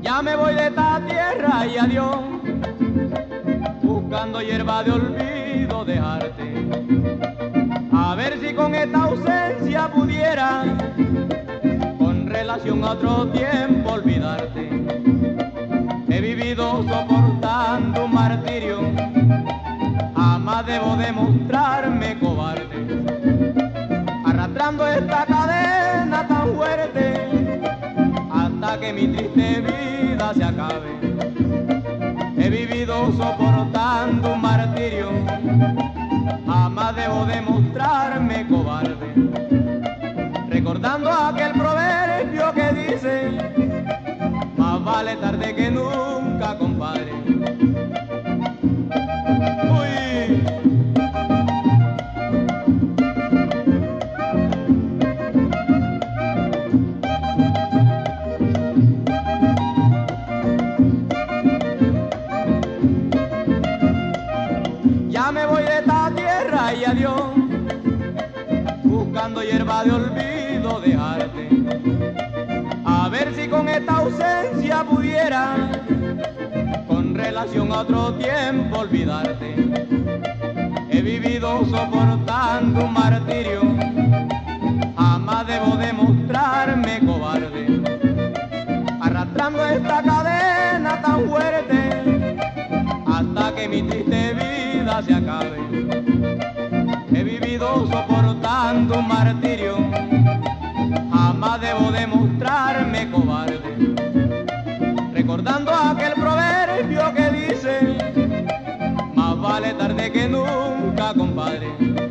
Ya me voy de esta tierra y adiós, buscando hierba de olvido dejarte, a ver si con esta ausencia pudiera con relación a otro tiempo olvidarte. He vivido soportando un martirio, jamás debo demostrarme cobarde, arrastrando esta cadena tan fuerte hasta que mi triste vida se acabe. He vivido soportando un martirio, jamás debo demostrarme cobarde, recordando aquel proverbio que dice: más vale tarde que nunca, compadre. Uy. Y adiós, buscando hierba de olvido dejarte, a ver si con esta ausencia pudiera con relación a otro tiempo olvidarte. He vivido soportando un martirio, jamás debo demostrarme cobarde, arrastrando esta cadena tan fuerte hasta que mi triste vida se acabe. He vivido soportando un martirio, jamás debo demostrarme cobarde, recordando aquel proverbio que dice: más vale tarde que nunca, compadre.